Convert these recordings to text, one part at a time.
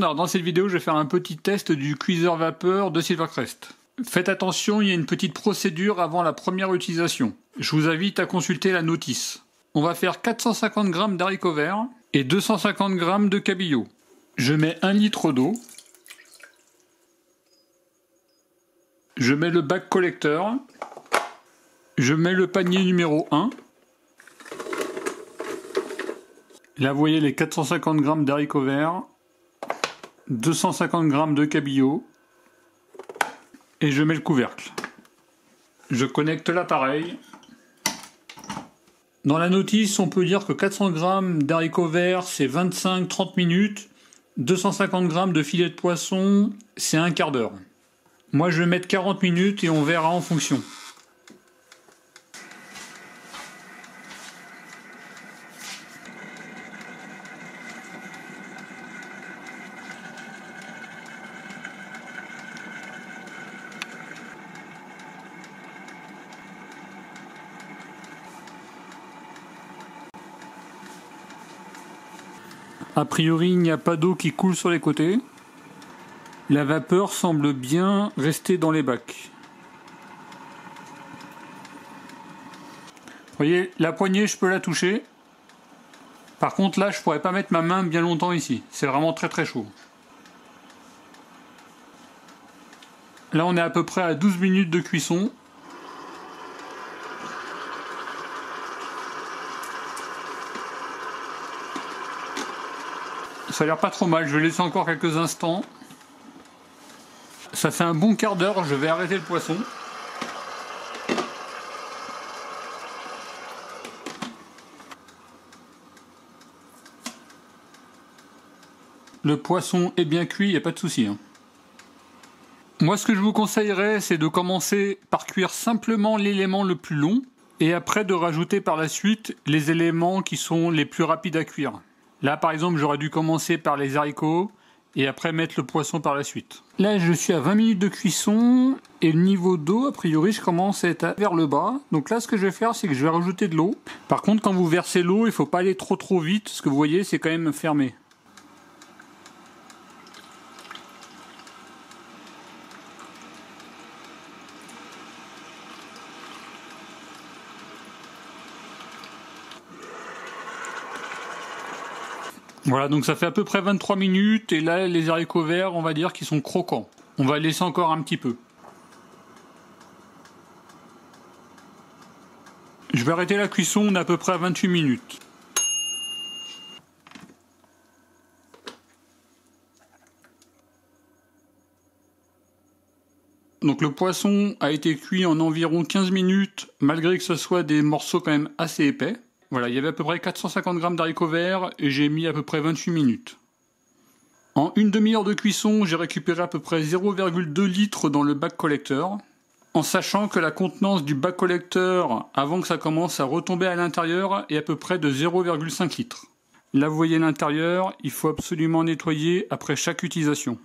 Alors dans cette vidéo, je vais faire un petit test du cuiseur vapeur de Silvercrest. Faites attention, il y a une petite procédure avant la première utilisation. Je vous invite à consulter la notice. On va faire 450 g d'haricots verts et 250 g de cabillaud. Je mets 1 litre d'eau. Je mets le bac collecteur. Je mets le panier numéro 1. Là, vous voyez les 450 g d'haricots verts. 250 g de cabillaud et je mets le couvercle. Je connecte l'appareil. Dans la notice, on peut dire que 400 g d'haricots verts c'est 25-30 minutes, 250 g de filet de poisson c'est un quart d'heure. Moi je vais mettre 40 minutes et on verra en fonction. A priori, il n'y a pas d'eau qui coule sur les côtés. La vapeur semble bien rester dans les bacs. Vous voyez, la poignée, je peux la toucher. Par contre, là, je ne pourrais pas mettre ma main bien longtemps ici. C'est vraiment très très chaud. Là, on est à peu près à 12 minutes de cuisson. Ça a l'air pas trop mal, je vais laisser encore quelques instants. Ça fait un bon quart d'heure, je vais arrêter le poisson. Le poisson est bien cuit, il n'y a pas de souci. Moi, ce que je vous conseillerais, c'est de commencer par cuire simplement l'élément le plus long et après de rajouter par la suite les éléments qui sont les plus rapides à cuire. Là, par exemple, j'aurais dû commencer par les haricots et après mettre le poisson par la suite. Là, je suis à 20 minutes de cuisson et le niveau d'eau, a priori, je commence à être vers le bas. Donc là, ce que je vais faire, c'est que je vais rajouter de l'eau. Par contre, quand vous versez l'eau, il ne faut pas aller trop vite. Ce que vous voyez, c'est quand même fermé. Voilà, donc ça fait à peu près 23 minutes et là les haricots verts, on va dire qu'ils sont croquants. On va laisser encore un petit peu. Je vais arrêter la cuisson, on est à peu près à 28 minutes. Donc le poisson a été cuit en environ 15 minutes, malgré que ce soit des morceaux quand même assez épais. Voilà, il y avait à peu près 450 g d'haricots verts et j'ai mis à peu près 28 minutes. En une demi-heure de cuisson, j'ai récupéré à peu près 0,2 litres dans le bac collecteur. En sachant que la contenance du bac collecteur, avant que ça commence à retomber à l'intérieur, est à peu près de 0,5 litres. Là, vous voyez l'intérieur, il faut absolument nettoyer après chaque utilisation.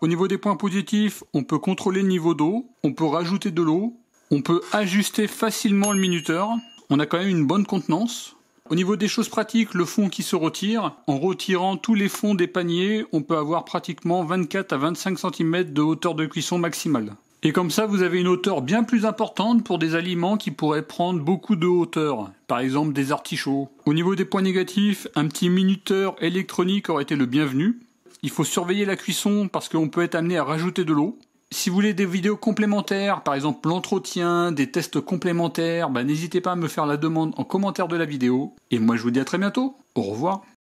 Au niveau des points positifs, on peut contrôler le niveau d'eau, on peut rajouter de l'eau, on peut ajuster facilement le minuteur. On a quand même une bonne contenance. Au niveau des choses pratiques, le fond qui se retire, en retirant tous les fonds des paniers, on peut avoir pratiquement 24 à 25 cm de hauteur de cuisson maximale. Et comme ça, vous avez une hauteur bien plus importante pour des aliments qui pourraient prendre beaucoup de hauteur, par exemple des artichauts. Au niveau des points négatifs, un petit minuteur électronique aurait été le bienvenu. Il faut surveiller la cuisson parce qu'on peut être amené à rajouter de l'eau. Si vous voulez des vidéos complémentaires, par exemple l'entretien, des tests complémentaires, n'hésitez pas à me faire la demande en commentaire de la vidéo. Et moi je vous dis à très bientôt, au revoir.